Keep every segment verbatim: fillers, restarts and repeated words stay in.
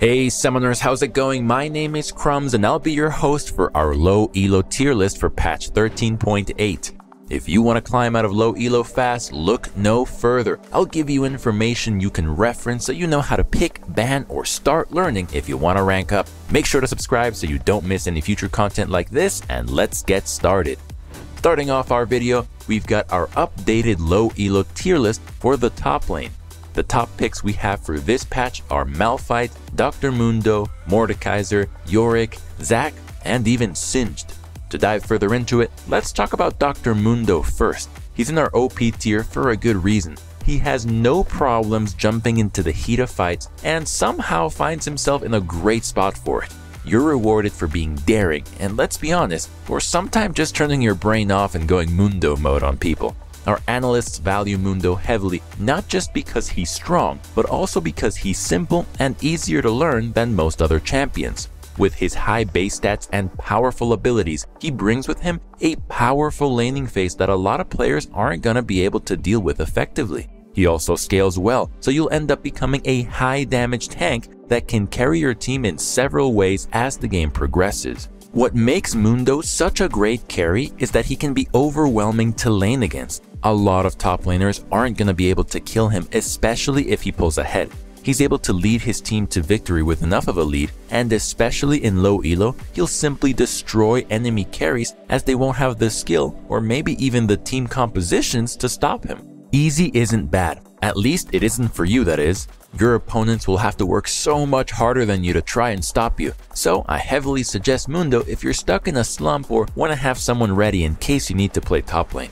Hey Summoners, how's it going? My name is Krumz and I'll be your host for our low E L O tier list for patch thirteen point eight. If you want to climb out of low E L O fast, look no further. I'll give you information you can reference so you know how to pick, ban, or start learning if you want to rank up. Make sure to subscribe so you don't miss any future content like this, and let's get started. Starting off our video, we've got our updated low E L O tier list for the top lane. The top picks we have for this patch are Malphite, Doctor Mundo, Mordekaiser, Yorick, Zac, and even Singed. To dive further into it, let's talk about Doctor Mundo first. He's in our O P tier for a good reason. He has no problems jumping into the heat of fights and somehow finds himself in a great spot for it. You're rewarded for being daring, and let's be honest, for sometimes just turning your brain off and going Mundo mode on people. Our analysts value Mundo heavily, not just because he's strong, but also because he's simple and easier to learn than most other champions. With his high base stats and powerful abilities, he brings with him a powerful laning phase that a lot of players aren't gonna be able to deal with effectively. He also scales well, so you'll end up becoming a high damage tank that can carry your team in several ways as the game progresses. What makes Mundo such a great carry is that he can be overwhelming to lane against. A lot of top laners aren't going to be able to kill him, especially if he pulls ahead. He's able to lead his team to victory with enough of a lead, and especially in low E L O, he'll simply destroy enemy carries as they won't have the skill or maybe even the team compositions to stop him. Easy isn't bad, at least it isn't for you, that is. Your opponents will have to work so much harder than you to try and stop you, so I heavily suggest Mundo if you're stuck in a slump or want to have someone ready in case you need to play top lane.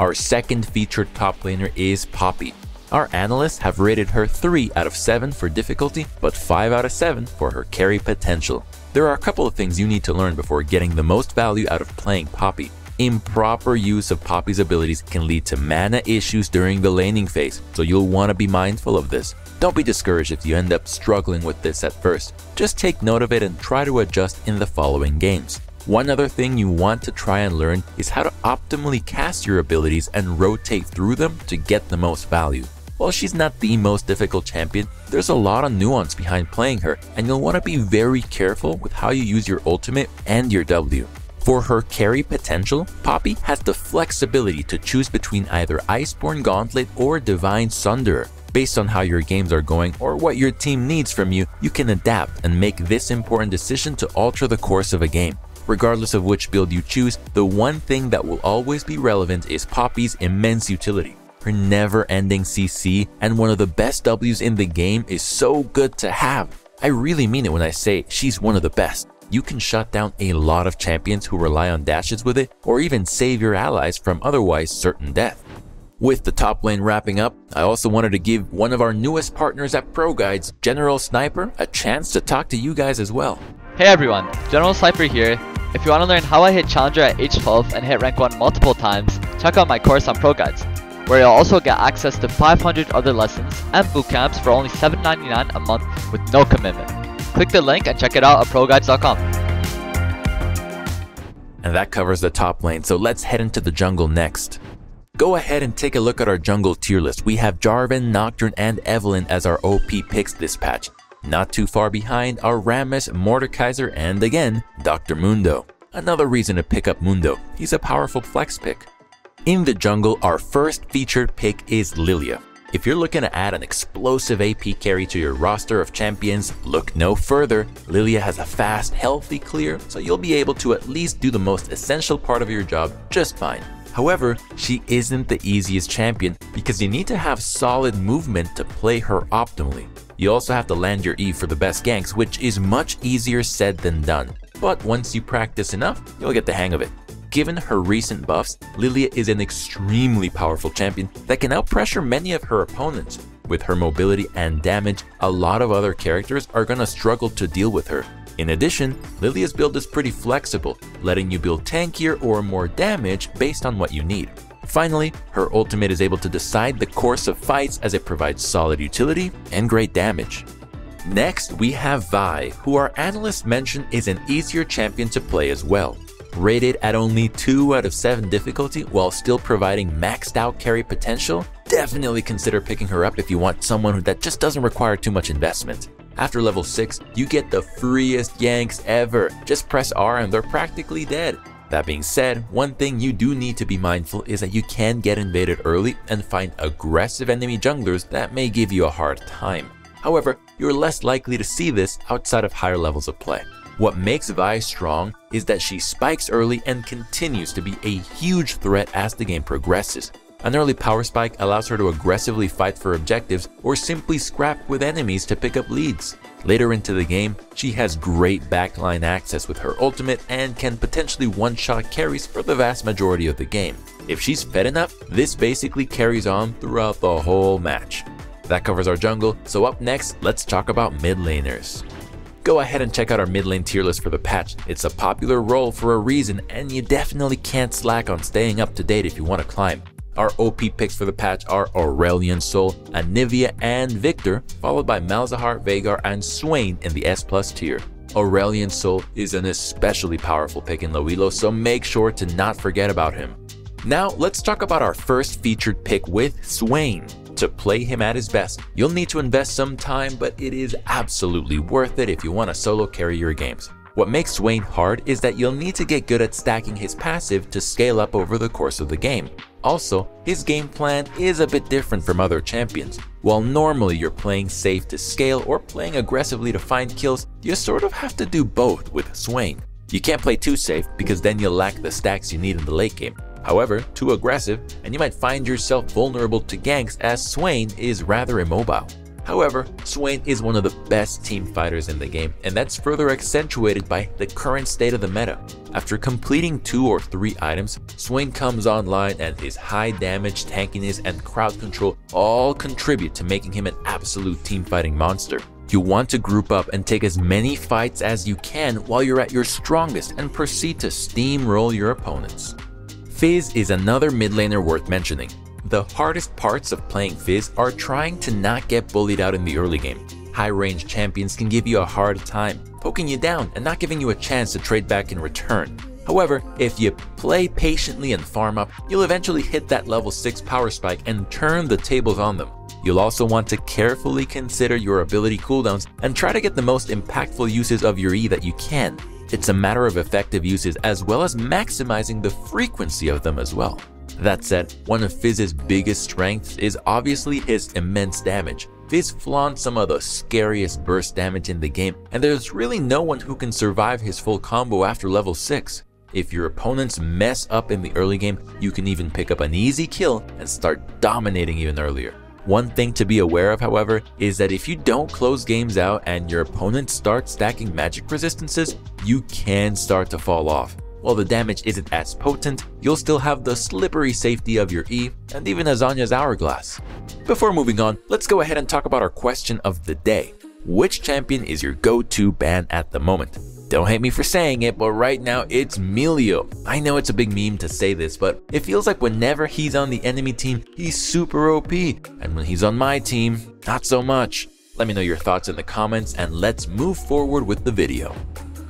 Our second featured top laner is Poppy. Our analysts have rated her three out of seven for difficulty, but five out of seven for her carry potential. There are a couple of things you need to learn before getting the most value out of playing Poppy. Improper use of Poppy's abilities can lead to mana issues during the laning phase, so you'll want to be mindful of this. Don't be discouraged if you end up struggling with this at first. Just take note of it and try to adjust in the following games. One other thing you want to try and learn is how to optimally cast your abilities and rotate through them to get the most value. While she's not the most difficult champion, there's a lot of nuance behind playing her, and you'll want to be very careful with how you use your ultimate and your W. For her carry potential, Poppy has the flexibility to choose between either Iceborne Gauntlet or Divine Sunderer. Based on how your games are going or what your team needs from you, you can adapt and make this important decision to alter the course of a game. Regardless of which build you choose, the one thing that will always be relevant is Poppy's immense utility. Her never-ending C C and one of the best Ws in the game is so good to have. I really mean it when I say she's one of the best. You can shut down a lot of champions who rely on dashes with it, or even save your allies from otherwise certain death. With the top lane wrapping up, I also wanted to give one of our newest partners at ProGuides, General Sniper, a chance to talk to you guys as well. Hey everyone, General Sniper here. If you want to learn how I hit Challenger at age twelve and hit rank one multiple times, check out my course on ProGuides, where you'll also get access to five hundred other lessons and bootcamps for only seven ninety-nine a month with no commitment. Click the link and check it out at ProGuides dot com. And that covers the top lane, so let's head into the jungle next. Go ahead and take a look at our jungle tier list. We have Jarvan, Nocturne, and Evelynn as our O P picks this patch. Not too far behind are Rammus, Mordekaiser, and again, Doctor Mundo. Another reason to pick up Mundo, he's a powerful flex pick. In the jungle, our first featured pick is Lillia. If you're looking to add an explosive A P carry to your roster of champions, look no further. Lillia has a fast, healthy clear, so you'll be able to at least do the most essential part of your job just fine. However, she isn't the easiest champion because you need to have solid movement to play her optimally. You also have to land your E for the best ganks, which is much easier said than done. But once you practice enough, you'll get the hang of it. Given her recent buffs, Lillia is an extremely powerful champion that can outpressure many of her opponents. With her mobility and damage, a lot of other characters are gonna struggle to deal with her. In addition, Lillia's build is pretty flexible, letting you build tankier or more damage based on what you need. Finally, her ultimate is able to decide the course of fights as it provides solid utility and great damage. Next, we have Vi, who our analysts mention is an easier champion to play as well. Rated at only two out of seven difficulty while still providing maxed out carry potential, definitely consider picking her up if you want someone that just doesn't require too much investment. After level six, you get the freest Yanks ever. Just press R and they're practically dead. That being said, one thing you do need to be mindful is that you can get invaded early and find aggressive enemy junglers that may give you a hard time. However, you're less likely to see this outside of higher levels of play. What makes Vi strong is that she spikes early and continues to be a huge threat as the game progresses. An early power spike allows her to aggressively fight for objectives or simply scrap with enemies to pick up leads. Later into the game, she has great backline access with her ultimate and can potentially one-shot carries for the vast majority of the game. If she's fed enough, this basically carries on throughout the whole match. That covers our jungle, so up next, let's talk about mid laners. Go ahead and check out our mid lane tier list for the patch. It's a popular role for a reason, and you definitely can't slack on staying up to date if you want to climb. Our O P picks for the patch are Aurelion Sol, Anivia, and Viktor, followed by Malzahar, Veigar, and Swain in the S plus tier. Aurelion Sol is an especially powerful pick in low elo, so make sure to not forget about him. Now, let's talk about our first featured pick with Swain. To play him at his best, you'll need to invest some time, but it is absolutely worth it if you want to solo carry your games. What makes Swain hard is that you'll need to get good at stacking his passive to scale up over the course of the game. Also, his game plan is a bit different from other champions. While normally you're playing safe to scale or playing aggressively to find kills, you sort of have to do both with Swain. You can't play too safe because then you'll lack the stacks you need in the late game. However, too aggressive and you might find yourself vulnerable to ganks as Swain is rather immobile. However, Swain is one of the best team fighters in the game, and that's further accentuated by the current state of the meta. After completing two or three items, Swain comes online and his high damage, tankiness, and crowd control all contribute to making him an absolute team fighting monster. You want to group up and take as many fights as you can while you're at your strongest and proceed to steamroll your opponents. Fizz is another mid laner worth mentioning. The hardest parts of playing Fizz are trying to not get bullied out in the early game. High range champions can give you a hard time, poking you down and not giving you a chance to trade back in return. However, if you play patiently and farm up, you'll eventually hit that level six power spike and turn the tables on them. You'll also want to carefully consider your ability cooldowns and try to get the most impactful uses of your E that you can. It's a matter of effective uses as well as maximizing the frequency of them as well. That said, one of Fizz's biggest strengths is obviously his immense damage. Fizz flaunts some of the scariest burst damage in the game, and there's really no one who can survive his full combo after level six. If your opponents mess up in the early game, you can even pick up an easy kill and start dominating even earlier. One thing to be aware of, however, is that if you don't close games out and your opponent starts stacking magic resistances, you can start to fall off. While the damage isn't as potent, you'll still have the slippery safety of your E and even Azanya's Hourglass. Before moving on, let's go ahead and talk about our question of the day. Which champion is your go-to ban at the moment? Don't hate me for saying it, but right now it's Melio. I know it's a big meme to say this, but it feels like whenever he's on the enemy team, he's super O P, and when he's on my team, not so much. Let me know your thoughts in the comments and let's move forward with the video.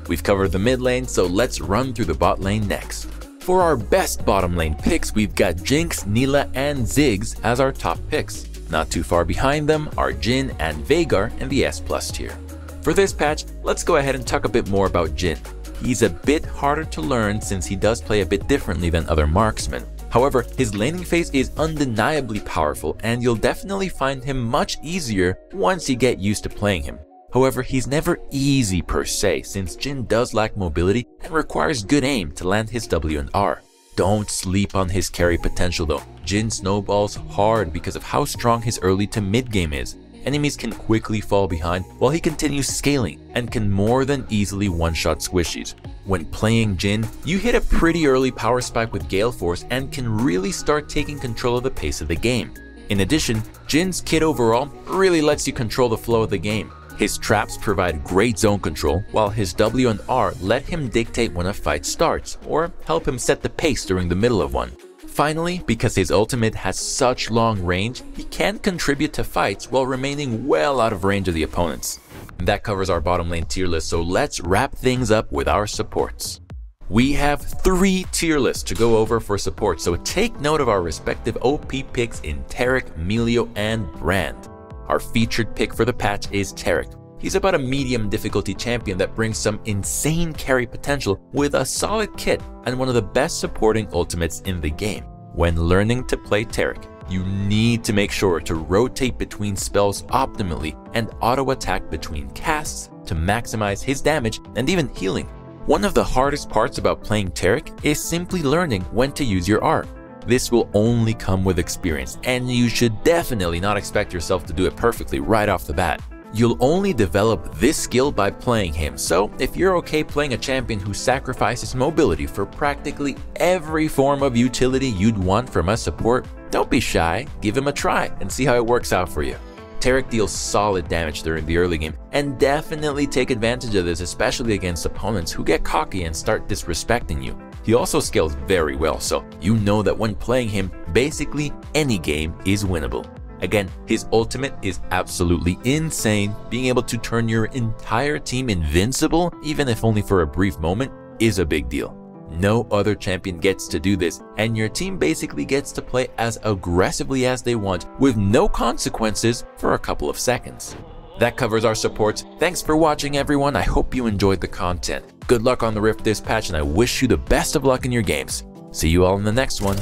We've covered the mid lane, so let's run through the bot lane next. For our best bottom lane picks, we've got Jinx, Nilah, and Ziggs as our top picks. Not too far behind them are Jin and Veigar in the S plus tier. For this patch, let's go ahead and talk a bit more about Jin. He's a bit harder to learn since he does play a bit differently than other marksmen. However, his laning phase is undeniably powerful and you'll definitely find him much easier once you get used to playing him. However, he's never easy per se since Jin does lack mobility and requires good aim to land his W and R. Don't sleep on his carry potential though. Jin snowballs hard because of how strong his early to mid game is. Enemies can quickly fall behind while he continues scaling and can more than easily one-shot squishies. When playing Jin, you hit a pretty early power spike with Gale Force and can really start taking control of the pace of the game. In addition, Jin's kit overall really lets you control the flow of the game. His traps provide great zone control, while his W and R let him dictate when a fight starts or help him set the pace during the middle of one. Finally, because his ultimate has such long range, he can contribute to fights while remaining well out of range of the opponents. And that covers our bottom lane tier list, so let's wrap things up with our supports. We have three tier lists to go over for support, so take note of our respective O P picks in Taric, Melio, and Brand. Our featured pick for the patch is Taric. He's about a medium difficulty champion that brings some insane carry potential with a solid kit and one of the best supporting ultimates in the game. When learning to play Taric, you need to make sure to rotate between spells optimally and auto-attack between casts to maximize his damage and even healing. One of the hardest parts about playing Taric is simply learning when to use your R. This will only come with experience, and you should definitely not expect yourself to do it perfectly right off the bat. You'll only develop this skill by playing him, so if you're okay playing a champion who sacrifices mobility for practically every form of utility you'd want from a support, don't be shy, give him a try and see how it works out for you. Taric deals solid damage during the early game, and definitely take advantage of this, especially against opponents who get cocky and start disrespecting you. He also scales very well, so you know that when playing him, basically any game is winnable. Again, his ultimate is absolutely insane. Being able to turn your entire team invincible, even if only for a brief moment, is a big deal. No other champion gets to do this, and your team basically gets to play as aggressively as they want with no consequences for a couple of seconds. That covers our supports. Thanks for watching, everyone. I hope you enjoyed the content. Good luck on the Rift this patch, and I wish you the best of luck in your games. See you all in the next one.